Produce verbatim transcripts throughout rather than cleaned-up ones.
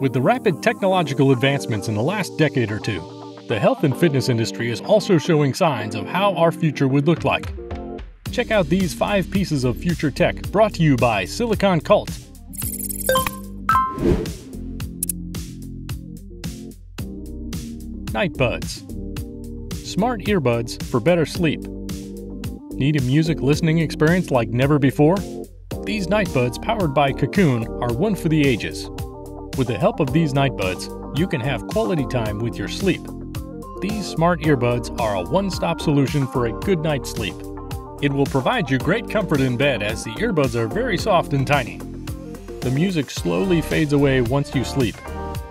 With the rapid technological advancements in the last decade or two, the health and fitness industry is also showing signs of how our future would look like. Check out these five pieces of future tech brought to you by Silicon Cult. NightBuds. Smart earbuds for better sleep. Need a music listening experience like never before? These NightBuds powered by Kokoon are one for the ages. With the help of these NightBuds, you can have quality time with your sleep. These smart earbuds are a one-stop solution for a good night's sleep. It will provide you great comfort in bed as the earbuds are very soft and tiny. The music slowly fades away once you sleep.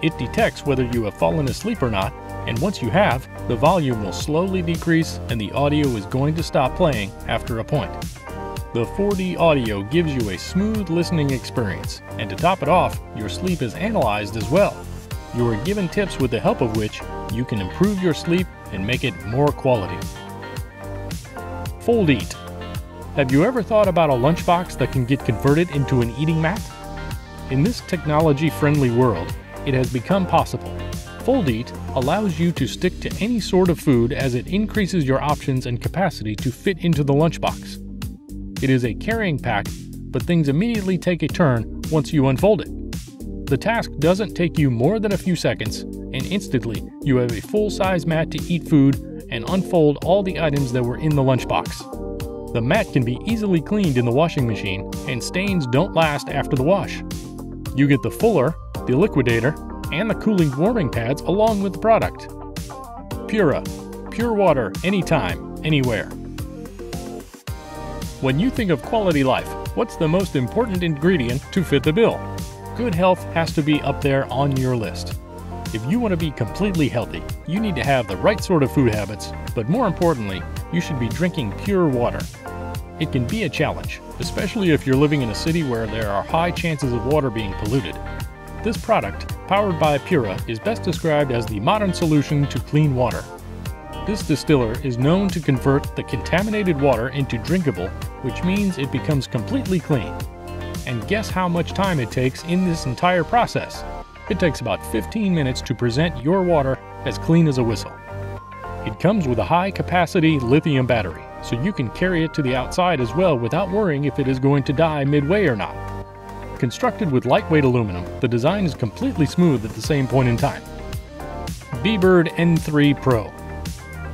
It detects whether you have fallen asleep or not, and once you have, the volume will slowly decrease and the audio is going to stop playing after a point. The four D audio gives you a smooth listening experience, and to top it off, your sleep is analyzed as well. You are given tips with the help of which you can improve your sleep and make it more quality. FoldEat. Have you ever thought about a lunchbox that can get converted into an eating mat? In this technology-friendly world, it has become possible. FoldEat allows you to stick to any sort of food as it increases your options and capacity to fit into the lunchbox. It is a carrying pack, but things immediately take a turn once you unfold it. The task doesn't take you more than a few seconds, and instantly you have a full-size mat to eat food and unfold all the items that were in the lunchbox. The mat can be easily cleaned in the washing machine, and stains don't last after the wash. You get the fuller, the liquidator, and the cooling warming pads along with the product. Pura. Pure water anytime, anywhere. When you think of quality life, what's the most important ingredient to fit the bill? Good health has to be up there on your list. If you want to be completely healthy, you need to have the right sort of food habits, but more importantly, you should be drinking pure water. It can be a challenge, especially if you're living in a city where there are high chances of water being polluted. This product, powered by Pura, is best described as the modern solution to clean water. This distiller is known to convert the contaminated water into drinkable, which means it becomes completely clean. And guess how much time it takes in this entire process? It takes about fifteen minutes to present your water as clean as a whistle. It comes with a high-capacity lithium battery, so you can carry it to the outside as well without worrying if it is going to die midway or not. Constructed with lightweight aluminum, the design is completely smooth at the same point in time. Bebird Note three Pro.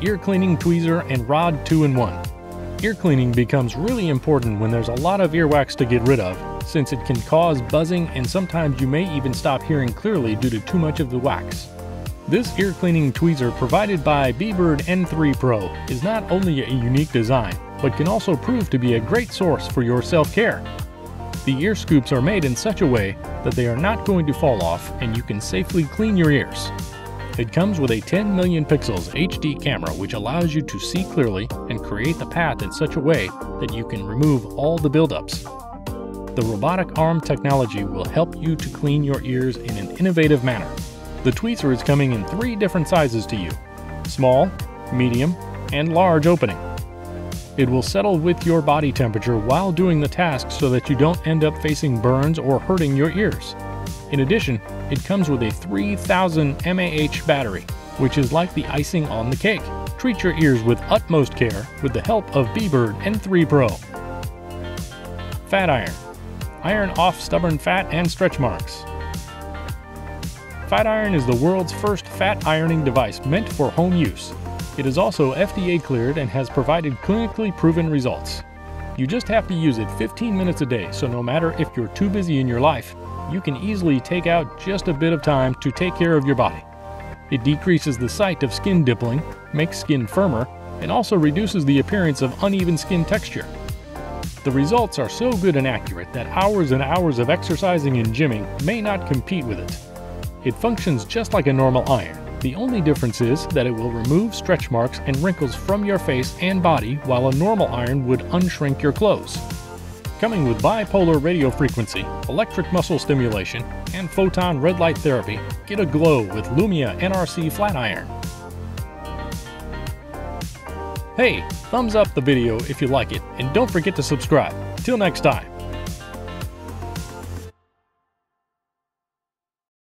Ear cleaning tweezer and rod two in one. Ear cleaning becomes really important when there's a lot of earwax to get rid of, since it can cause buzzing and sometimes you may even stop hearing clearly due to too much of the wax. This ear cleaning tweezer provided by Bebird N three Pro is not only a unique design, but can also prove to be a great source for your self-care. The ear scoops are made in such a way that they are not going to fall off and you can safely clean your ears. It comes with a ten million pixels H D camera which allows you to see clearly and create the path in such a way that you can remove all the buildups. The robotic arm technology will help you to clean your ears in an innovative manner. The tweezer is coming in three different sizes to you: small, medium, and large opening. It will settle with your body temperature while doing the task so that you don't end up facing burns or hurting your ears. In addition, it comes with a three thousand milliamp hour battery, which is like the icing on the cake. Treat your ears with utmost care with the help of Bebird N three Pro. Fat Iron. Iron off stubborn fat and stretch marks. Fat Iron is the world's first fat ironing device meant for home use. It is also F D A cleared and has provided clinically proven results. You just have to use it fifteen minutes a day, so no matter if you're too busy in your life, you can easily take out just a bit of time to take care of your body. It decreases the sight of skin dimpling, makes skin firmer, and also reduces the appearance of uneven skin texture. The results are so good and accurate that hours and hours of exercising and gymming may not compete with it. It functions just like a normal iron. The only difference is that it will remove stretch marks and wrinkles from your face and body while a normal iron would unshrink your clothes. Coming with bipolar radiofrequency, electric muscle stimulation, and photon red light therapy, get a glow with Lumina N R G Fat Iron. Hey, thumbs up the video if you like it, and don't forget to subscribe. Till next time.